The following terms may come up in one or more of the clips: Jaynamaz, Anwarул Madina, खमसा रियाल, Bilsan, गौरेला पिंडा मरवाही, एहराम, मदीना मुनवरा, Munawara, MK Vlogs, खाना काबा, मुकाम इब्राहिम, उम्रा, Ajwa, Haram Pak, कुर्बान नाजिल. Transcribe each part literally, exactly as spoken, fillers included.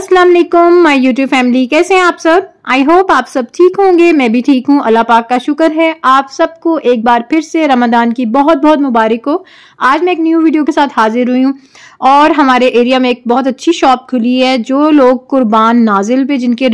अस्सलाम वालेकुम my YouTube family, कैसे हैं आप सब। आई होप आप सब ठीक होंगे। मैं भी ठीक हूँ, अल्लाह पाक का शुक्र है। आप सबको एक बार फिर से रमज़ान की बहुत बहुत मुबारक हो। आज मैं एक न्यू वीडियो के साथ हाजिर हुई हूँ और हमारे एरिया में एक बहुत अच्छी शॉप खुली है। जो लोग कुर्बान नाजिल पे जिनके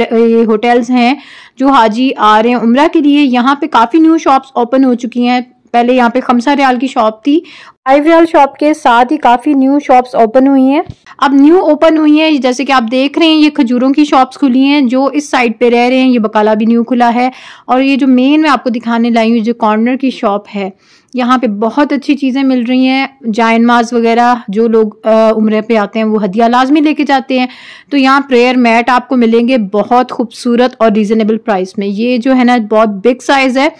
होटल्स हैं, जो हाजी आ रहे हैं उम्रा के लिए, यहाँ पे काफ़ी न्यू शॉप्स ओपन हो चुकी हैं। पहले यहाँ पे खमसा रियाल की शॉप थी, फाइव रियाल शॉप के साथ ही काफ़ी न्यू शॉप्स ओपन हुई हैं। अब न्यू ओपन हुई हैं जैसे कि आप देख रहे हैं, ये खजूरों की शॉप्स खुली हैं। जो इस साइड पे रह रहे हैं, ये बकाला भी न्यू खुला है। और ये जो मेन मैं आपको दिखाने लाई हूँ, जो कॉर्नर की शॉप है, यहाँ पे बहुत अच्छी चीज़ें मिल रही हैं। जायनमाज वगैरह जो लोग उम्रे पे आते हैं वो हदिया लाजमी लेके जाते हैं, तो यहाँ प्रेयर मैट आपको मिलेंगे बहुत खूबसूरत और रीज़नेबल प्राइस में। ये जो है ना बहुत बिग साइज़ है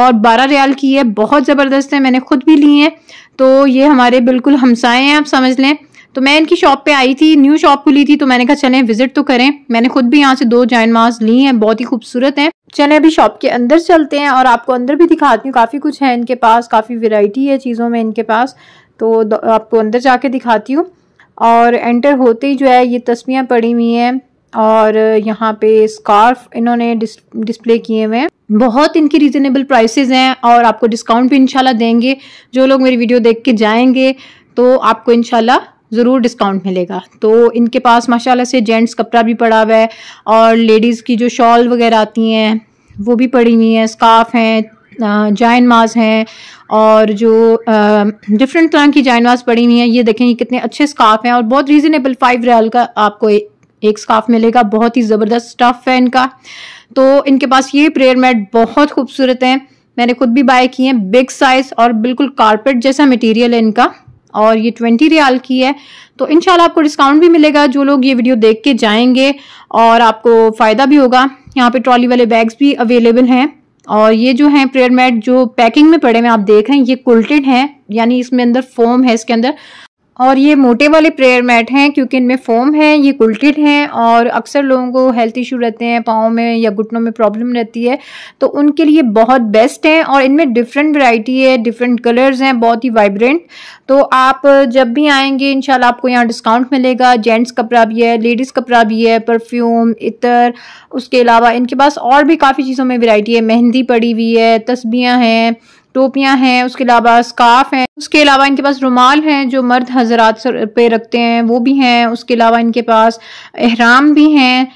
और बारह रियाल की है, बहुत ज़बरदस्त है, मैंने खुद भी ली है। तो ये हमारे बिल्कुल हमसाए हैं, आप समझ लें। तो मैं इनकी शॉप पे आई थी, न्यू शॉप खुली थी, तो मैंने कहा चलें विजिट तो करें। मैंने खुद भी यहाँ से दो जायनमाज ली हैं, बहुत ही खूबसूरत हैं। चलें अभी शॉप के अंदर चलते हैं और आपको अंदर भी दिखाती हूँ। काफ़ी कुछ है इनके पास, काफ़ी वेराइटी है चीज़ों में इनके पास, तो आपको अंदर जाके दिखाती हूँ। और एंटर होते ही जो है ये तस्मियाँ पड़ी हुई हैं और यहाँ पे स्कार्फ इन्होंने डिस, डिस्प्ले किए हुए हैं। बहुत इनकी रीज़नेबल प्राइसेस हैं और आपको डिस्काउंट भी इंशाल्लाह देंगे। जो लोग मेरी वीडियो देख के जाएंगे तो आपको इंशाल्लाह ज़रूर डिस्काउंट मिलेगा। तो इनके पास माशाल्लाह से जेंट्स कपड़ा भी पड़ा हुआ है और लेडीज़ की जो शॉल वगैरह आती हैं वो भी पड़ी हुई हैं, स्कार्फ हैं, जायनमाज हैं और जो डिफरेंट तरह की जायनमाज पड़ी हुई हैं। ये देखें, ये कितने अच्छे स्कार्फ हैं और बहुत रीज़नेबल, फाइव रियाल का आपको ए, एक स्कार्फ मिलेगा। बहुत ही ज़बरदस्त स्टफ़ है इनका। तो इनके पास ये प्रेयर मैट बहुत खूबसूरत हैं, मैंने खुद भी बाय किए हैं, बिग साइज़ और बिल्कुल कारपेट जैसा मटेरियल है इनका। और ये ट्वेंटी रियाल की है, तो इंशाल्लाह आपको डिस्काउंट भी मिलेगा जो लोग ये वीडियो देख के जाएंगे और आपको फ़ायदा भी होगा। यहाँ पे ट्रॉली वाले बैग्स भी अवेलेबल हैं। और ये जो हैं प्रेयर मैट जो पैकिंग में पड़े हुए आप देख रहे हैं, ये कुल्टेड हैं, यानी इसमें अंदर फोम है इसके अंदर। और ये मोटे वाले प्रेयर मैट हैं क्योंकि इनमें फोम है, ये कुल्टेड हैं। और अक्सर लोगों को हेल्थ इशू रहते हैं, पाँव में या घुटनों में प्रॉब्लम रहती है, तो उनके लिए बहुत बेस्ट हैं। और इनमें डिफरेंट वैरायटी है, डिफरेंट कलर्स हैं, बहुत ही वाइब्रेंट। तो आप जब भी आएंगे इंशाल्लाह आपको यहाँ डिस्काउंट मिलेगा। जेंट्स कपड़ा भी है, लेडीज़ कपड़ा भी है, परफ्यूम, इतर, उसके अलावा इनके पास और भी काफ़ी चीज़ों में वैरायटी है। मेहंदी पड़ी हुई है, तस्बियाँ हैं, टोपियां हैं, उसके अलावा स्कार्फ हैं, उसके अलावा इनके पास रुमाल हैं जो मर्द हजरात पे रखते हैं वो भी हैं। उसके अलावा इनके पास एहराम भी हैं,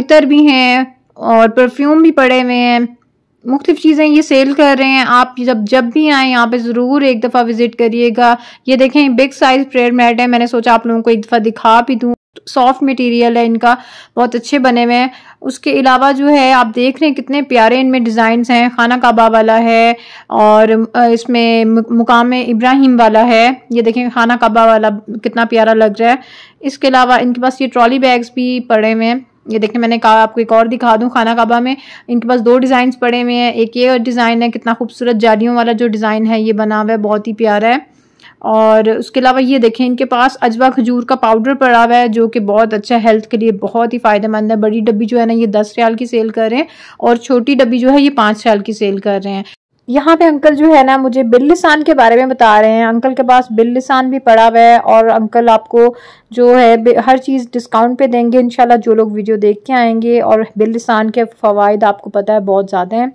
इतर भी हैं और परफ्यूम भी पड़े हुए हैं। मुख्तलिफ चीज़ें ये सेल कर रहे हैं। आप जब जब भी आएँ यहाँ पे ज़रूर एक दफ़ा विज़िट करिएगा। ये देखें बिग साइज़ प्रेयर मैट है, मैंने सोचा आप लोगों को एक दफ़ा दिखा भी दूँ। सॉफ्ट मटेरियल है इनका, बहुत अच्छे बने हुए हैं। उसके अलावा जो है आप देख रहे हैं कितने प्यारे इनमें डिज़ाइंस हैं। खाना काबा वाला है और इसमें मुकाम इब्राहिम वाला है। ये देखें खाना काबा वाला कितना प्यारा लग रहा है। इसके अलावा इनके पास ये ट्रॉली बैग्स भी पड़े हुए हैं। ये देखें, मैंने कहा आपको एक और दिखा दूं। खाना काबा में इनके पास दो डिज़ाइंस पड़े हुए हैं। एक ये डिज़ाइन है, कितना खूबसूरत जालियों वाला जो डिज़ाइन है ये बना हुआ है, बहुत ही प्यारा है। और उसके अलावा ये देखें इनके पास अजवा खजूर का पाउडर पड़ा हुआ है जो कि बहुत अच्छा, हेल्थ के लिए बहुत ही फ़ायदेमंद है। बड़ी डब्बी जो है ना ये दस रियाल की सेल कर रहे हैं और छोटी डब्बी जो है ये पाँच रियाल की सेल कर रहे हैं। यहाँ पे अंकल जो है ना मुझे बिल्सान के बारे में बता रहे हैं। अंकल के पास बिल्सान भी पड़ा हुआ है और अंकल आपको जो है हर चीज़ डिस्काउंट पे देंगे इंशाल्लाह जो लोग वीडियो देख के आएंगे। और बिल्सान के फ़वाद आपको पता है बहुत ज़्यादा हैं,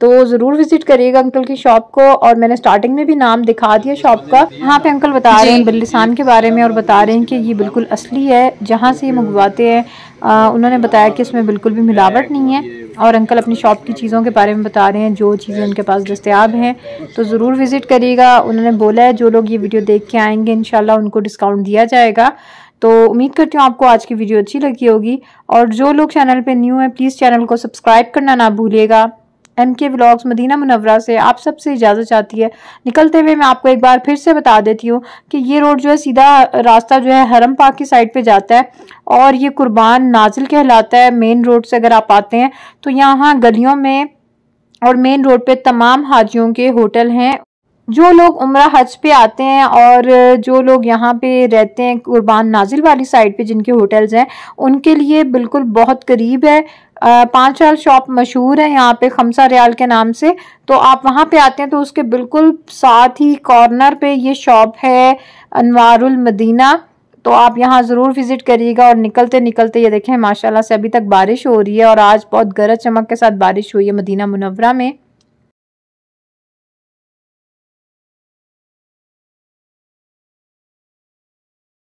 तो ज़रूर विज़िट करिएगा अंकल की शॉप को। और मैंने स्टार्टिंग में भी नाम दिखा दिया शॉप का। यहाँ पे अंकल बता रहे हैं बिल्सान के बारे में और बता रहे हैं कि ये बिल्कुल असली है जहाँ से ये मंगवाते हैं। उन्होंने बताया कि इसमें बिल्कुल भी मिलावट नहीं है। और अंकल अपनी शॉप की चीज़ों के बारे में बता रहे हैं जो चीज़ें उनके पास दस्तियाब हैं, तो ज़रूर विज़िट करिएगा। उन्होंने बोला है जो लोग ये वीडियो देख के आएंगे इंशाल्लाह उनको डिस्काउंट दिया जाएगा। तो उम्मीद करती हूँ आपको आज की वीडियो अच्छी लगी होगी। और जो लोग चैनल पर न्यू हैं प्लीज़ चैनल को सब्सक्राइब करना ना भूलिएगा। एम के व्लॉग्स मदीना मुनवरा से आप सबसे इजाज़त चाहती है। निकलते हुए मैं आपको एक बार फिर से बता देती हूँ कि ये रोड जो है सीधा रास्ता जो है हरम पाक की साइड पे जाता है और ये कुर्बान नाजिल कहलाता है। मेन रोड से अगर आप आते हैं तो यहाँ गलियों में और मेन रोड पे तमाम हाजियों के होटल हैं। जो लोग उम्रा हज पे आते हैं और जो लोग यहाँ पे रहते हैं कुर्बान नाजिल वाली साइड पे जिनके होटल्स हैं उनके लिए बिल्कुल बहुत करीब है। पाँच रियाल शॉप मशहूर है यहाँ पे खमसा रियाल के नाम से, तो आप वहाँ पे आते हैं तो उसके बिल्कुल साथ ही कॉर्नर पे ये शॉप है अनवारुल मदीना। तो आप यहाँ ज़रूर विज़िट करिएगा। और निकलते निकलते ये देखें माशाल्लाह से अभी तक बारिश हो रही है और आज बहुत गरज चमक के साथ बारिश हुई है मदीना मुनव्वरा में।